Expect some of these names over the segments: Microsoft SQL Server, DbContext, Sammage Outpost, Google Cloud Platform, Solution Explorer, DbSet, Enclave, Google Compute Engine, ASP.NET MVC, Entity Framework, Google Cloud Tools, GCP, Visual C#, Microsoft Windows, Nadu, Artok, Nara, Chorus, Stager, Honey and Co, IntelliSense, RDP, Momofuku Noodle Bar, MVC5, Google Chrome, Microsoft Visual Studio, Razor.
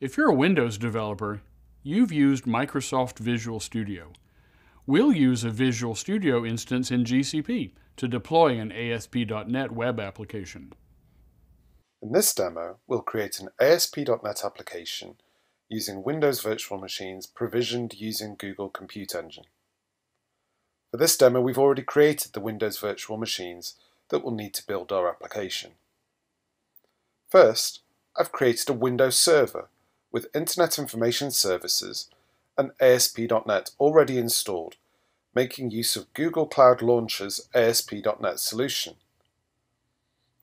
If you're a Windows developer, you've used Microsoft Visual Studio. We'll use a Visual Studio instance in GCP to deploy an ASP.NET web application. In this demo, we'll create an ASP.NET application using Windows virtual machines provisioned using Google Compute Engine. For this demo, we've already created the Windows virtual machines that we'll need to build our application. First, I've created a Windows server with Internet Information Services and ASP.NET already installed, making use of Google Cloud Launcher's ASP.NET solution.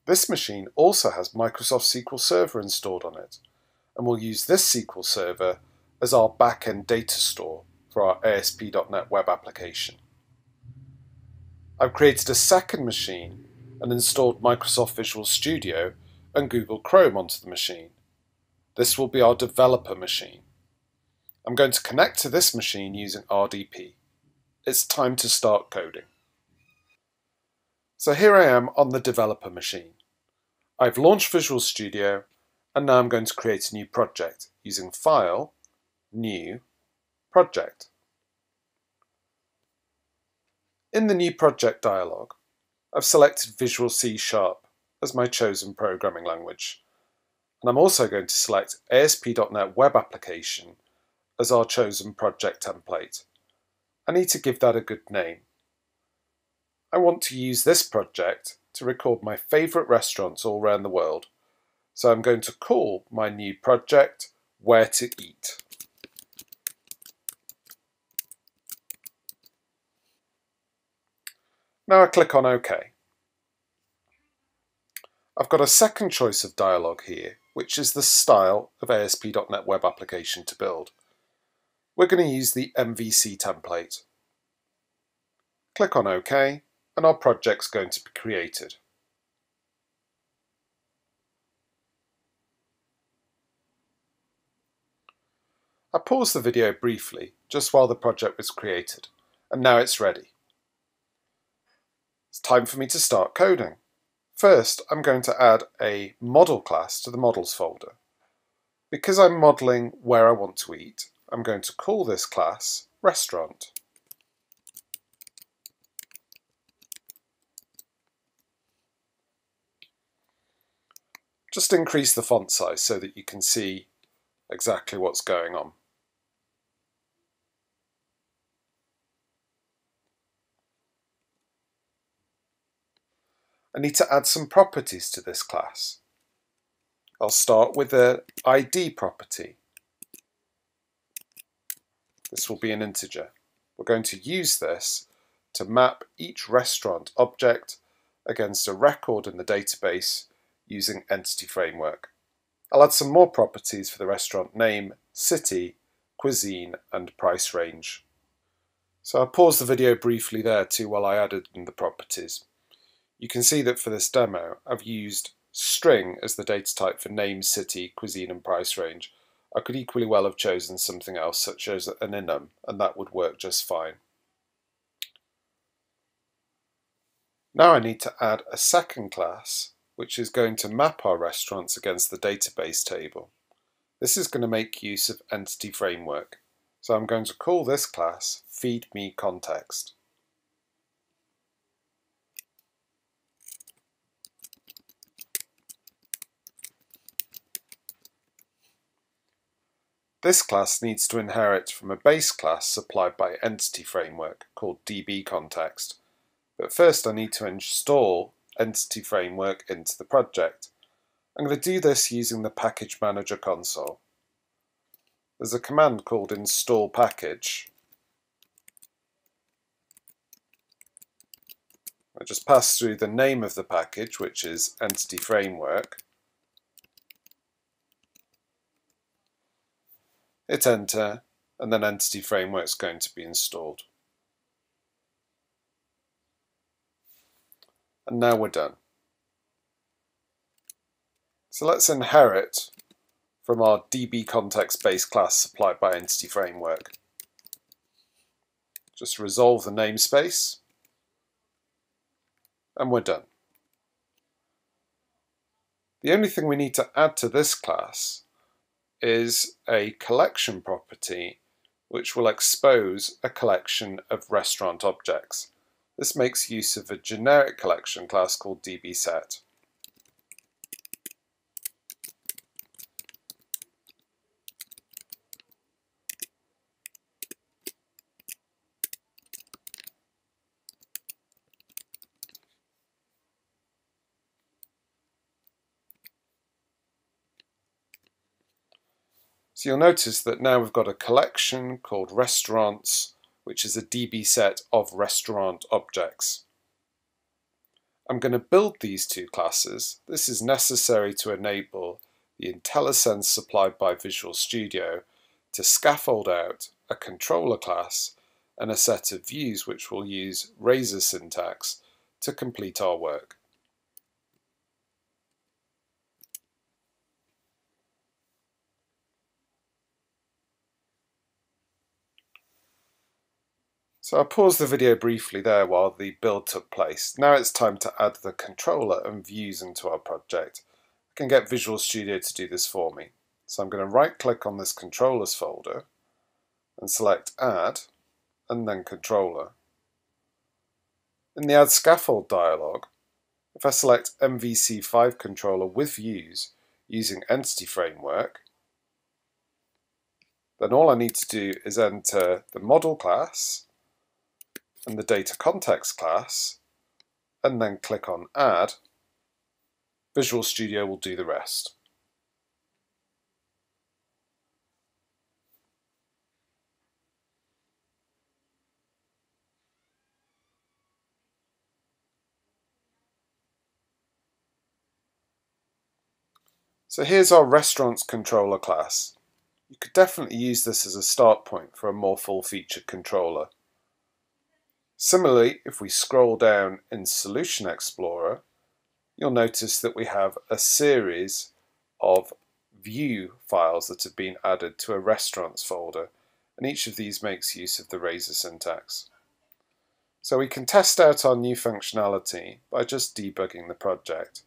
This machine also has Microsoft SQL Server installed on it, and we'll use this SQL Server as our back-end data store for our ASP.NET web application. I've created a second machine and installed Microsoft Visual Studio and Google Chrome onto the machine. This will be our developer machine. I'm going to connect to this machine using RDP. It's time to start coding. So here I am on the developer machine. I've launched Visual Studio, and now I'm going to create a new project using File, New, Project. In the New Project dialog, I've selected Visual C# as my chosen programming language. And I'm also going to select ASP.NET Web Application as our chosen project template. I need to give that a good name. I want to use this project to record my favourite restaurants all around the world. So I'm going to call my new project Where to Eat. Now I click on OK. I've got a second choice of dialogue here, which is the style of ASP.NET Web Application to build. We're going to use the MVC template. Click on OK, and our project's going to be created. I paused the video briefly, just while the project was created, and now it's ready. It's time for me to start coding. First, I'm going to add a model class to the models folder. Because I'm modelling where I want to eat, I'm going to call this class restaurant. Just increase the font size so that you can see exactly what's going on. I need to add some properties to this class. I'll start with the ID property. This will be an integer. We're going to use this to map each restaurant object against a record in the database using Entity Framework. I'll add some more properties for the restaurant name, city, cuisine, and price range. So I'll pause the video briefly there too while I added in the properties. You can see that for this demo, I've used string as the data type for name, city, cuisine, and price range. I could equally well have chosen something else, such as an enum, and that would work just fine. Now I need to add a second class, which is going to map our restaurants against the database table. This is going to make use of Entity Framework. So I'm going to call this class DbContext. This class needs to inherit from a base class supplied by Entity Framework called DbContext. But first I need to install Entity Framework into the project. I'm going to do this using the Package Manager console. There's a command called install package. I just pass through the name of the package, which is Entity Framework. Hit enter, and then Entity Framework is going to be installed. And now we're done. So let's inherit from our DbContext base class supplied by Entity Framework. Just resolve the namespace, and we're done. The only thing we need to add to this class is a collection property which will expose a collection of restaurant objects. This makes use of a generic collection class called DbSet. So you'll notice that now we've got a collection called restaurants, which is a DbSet of restaurant objects. I'm going to build these two classes. This is necessary to enable the IntelliSense supplied by Visual Studio to scaffold out a controller class and a set of views which will use Razor syntax to complete our work. So I'll pause the video briefly there while the build took place. Now it's time to add the controller and views into our project. I can get Visual Studio to do this for me. So I'm going to right click on this controllers folder and select add and then controller. In the add scaffold dialog, if I select MVC5 controller with views using Entity Framework, then all I need to do is enter the model class and the data context class, and then click on Add. Visual Studio will do the rest. So here's our restaurants controller class. You could definitely use this as a start point for a more full-featured controller. Similarly, if we scroll down in Solution Explorer, you'll notice that we have a series of view files that have been added to a restaurants folder, and each of these makes use of the Razor syntax. So we can test out our new functionality by just debugging the project.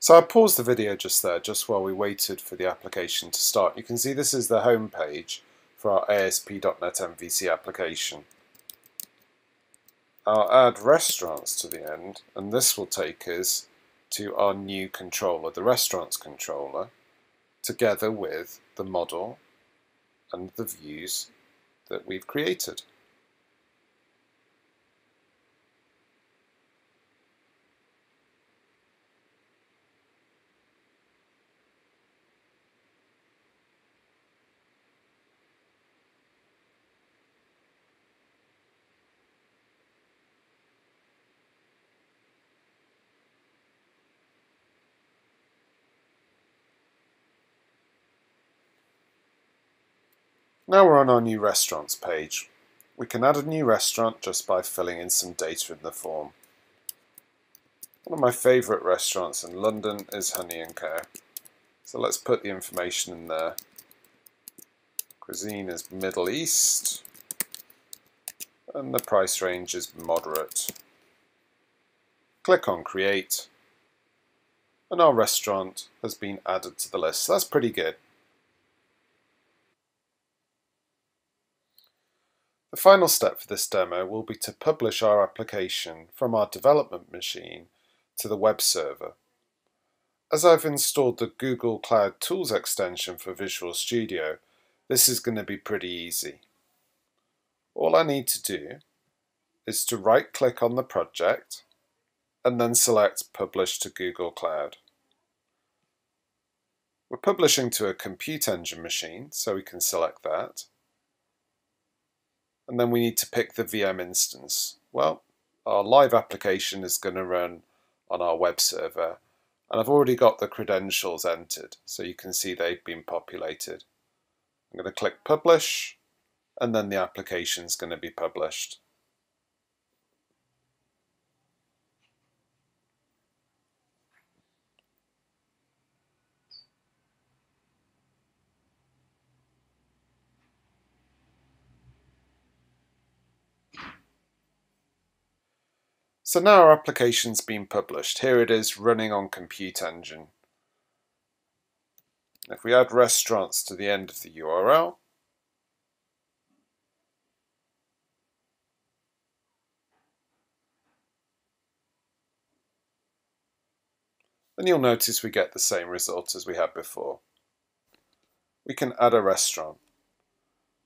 So I paused the video just there, just while we waited for the application to start. You can see this is the home page for our ASP.NET MVC application. I'll add restaurants to the end, and this will take us to our new controller, the restaurants controller, together with the model and the views that we've created. Now we're on our new restaurants page. We can add a new restaurant just by filling in some data in the form. One of my favourite restaurants in London is Honey and Co. So let's put the information in there. Cuisine is Middle East, and the price range is moderate. Click on Create, and our restaurant has been added to the list. So that's pretty good. The final step for this demo will be to publish our application from our development machine to the web server. As I've installed the Google Cloud Tools extension for Visual Studio, this is going to be pretty easy. All I need to do is to right-click on the project and then select Publish to Google Cloud. We're publishing to a Compute Engine machine, so we can select that. and then we need to pick the VM instance. Well, our live application is going to run on our web server, and I've already got the credentials entered, so you can see they've been populated. I'm going to click publish, and then the application is going to be published. So now our application's been published. Here it is running on Compute Engine. If we add restaurants to the end of the URL, then you'll notice we get the same result as we had before. We can add a restaurant.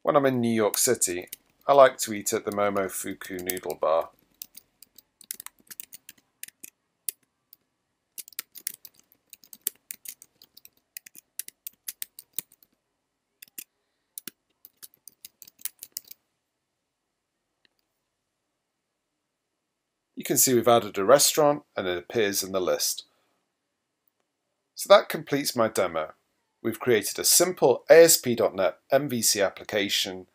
When I'm in New York City, I like to eat at the Momofuku Noodle Bar. You can see we've added a restaurant and it appears in the list. So that completes my demo. We've created a simple ASP.NET MVC application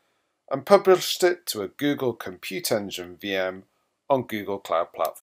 and published it to a Google Compute Engine VM on Google Cloud Platform.